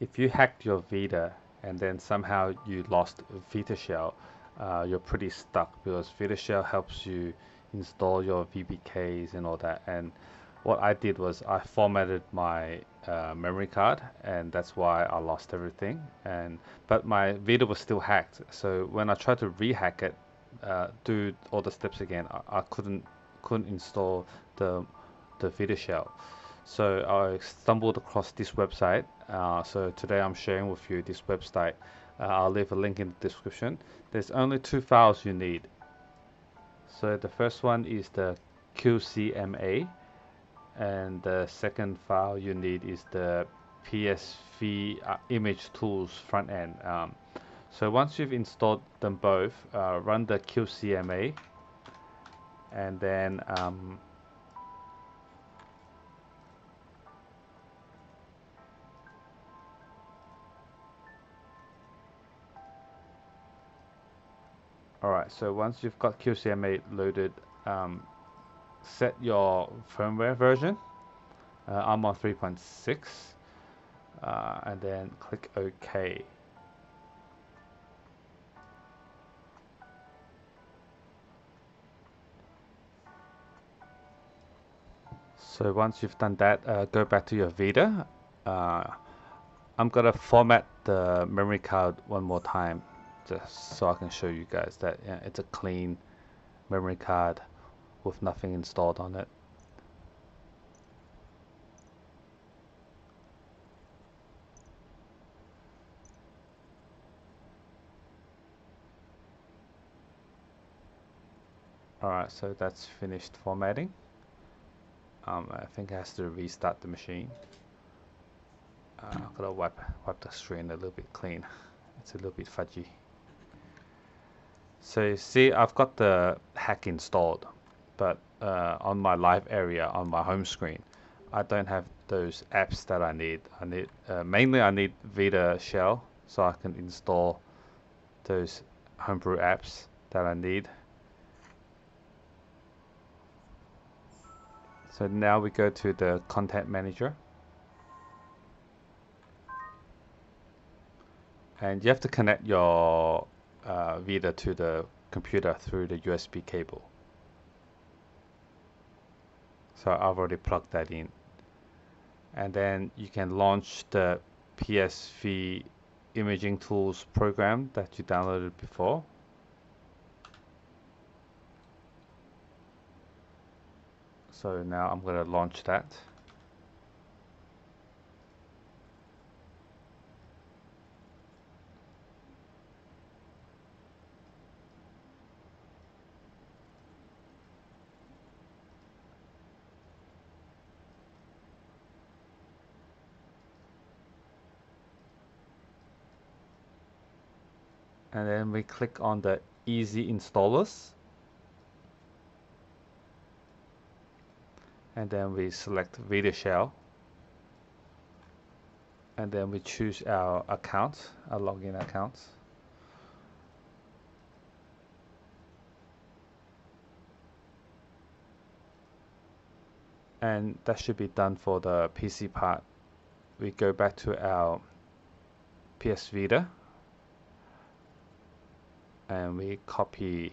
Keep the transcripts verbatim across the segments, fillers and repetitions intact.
if you hacked your Vita and then somehow you lost VitaShell, uh, you're pretty stuck, because VitaShell helps you install your V B Ks and all that. And what I did was I formatted my uh, memory card, and that's why I lost everything. And but my Vita was still hacked, so when I tried to rehack it, uh, do all the steps again, I, I couldn't couldn't install the the VitaShell. So I stumbled across this website. Uh, so today I'm sharing with you this website. Uh, I'll leave a link in the description. There's only two files you need. So the first one is the Q C M A, and the second file you need is the P S V uh, Image Tools front end. Um, so once you've installed them both, uh, run the Q C M A, and then um, alright, so once you've got Q C M A loaded, um, set your firmware version. uh, I'm on three point six, uh, and then click OK. So once you've done that, uh, go back to your Vita. uh, I'm gonna format the memory card one more time, just so I can show you guys that you know, it's a clean memory card with nothing installed on it. Alright, so that's finished formatting. Um, I think I have to restart the machine. Uh, I've got to wipe, wipe the screen a little bit clean. It's a little bit fudgy. So you see, I've got the hack installed, but uh, on my live area, on my home screen, I don't have those apps that I need. I need uh, mainly I need VitaShell, so I can install those homebrew apps that I need. So now we go to the content manager, and you have to connect your Uh, Vita to the computer through the U S B cable. So I've already plugged that in, and then you can launch the P S V Imaging Tools program that you downloaded before. So now I'm going to launch that. And then we click on the Easy Installers, and then we select VitaShell, and then we choose our account, our login account. And that should be done for the P C part. We go back to our P S Vita, and we copy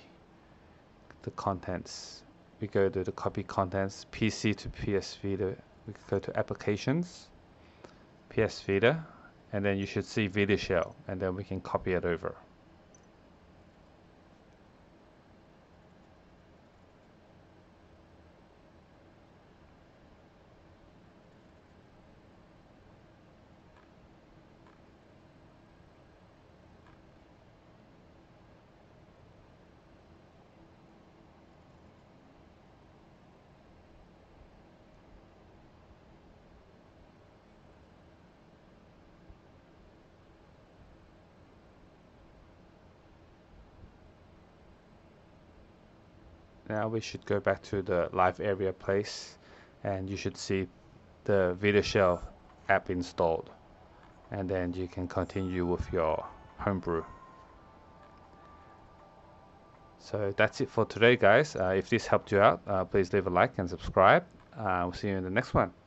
the contents. We go to the copy contents, P C to P S Vita. We go to applications, P S Vita, and then you should see VitaShell, and then we can copy it over. Now we should go back to the live area place, and you should see the VitaShell app installed, and then you can continue with your homebrew. So that's it for today, guys. Uh, if this helped you out, uh, please leave a like and subscribe. Uh, we'll see you in the next one.